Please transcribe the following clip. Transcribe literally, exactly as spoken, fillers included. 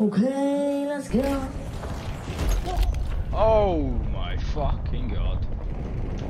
Okay, let's go. Oh my fucking god.